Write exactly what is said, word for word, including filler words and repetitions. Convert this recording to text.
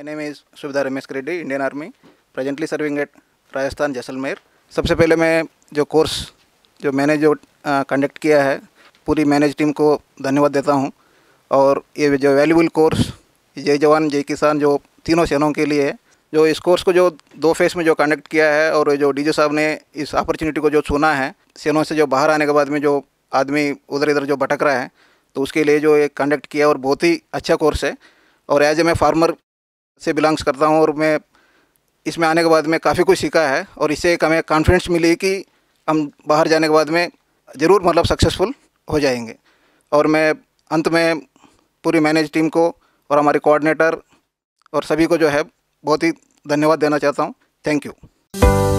My name is Suvidha Ramesh Reddy, Indian army, presently serving at Rajasthan Jaisalmer. सबसे पहले मैं जो कोर्स जो मैंने जो कंडक्ट किया है पूरी मैनेज टीम को धन्यवाद देता हूं। और ये जो वैल्यूबल कोर्स जय जवान जय किसान जो तीनों सेनाओं के लिए है, जो इस कोर्स को जो दो फेस में जो कंडक्ट किया है और जो डी जी ओ साहब ने इस अपॉर्चुनिटी को जो चुना है, सेनाओं से जो बाहर आने के बाद में जो आदमी उधर इधर जो भटक रहा है तो उसके लिए जो ये कंडक्ट किया और बहुत ही अच्छा कोर्स है। और एज ए मैं फार्मर से बिलोंग्स करता हूं और मैं इसमें आने के बाद में काफ़ी कुछ सीखा है और इससे एक हमें कॉन्फिडेंस मिली कि हम बाहर जाने के बाद में ज़रूर मतलब सक्सेसफुल हो जाएंगे। और मैं अंत में पूरी मैनेज टीम को और हमारे कोऑर्डिनेटर और सभी को जो है बहुत ही धन्यवाद देना चाहता हूं। Thank you.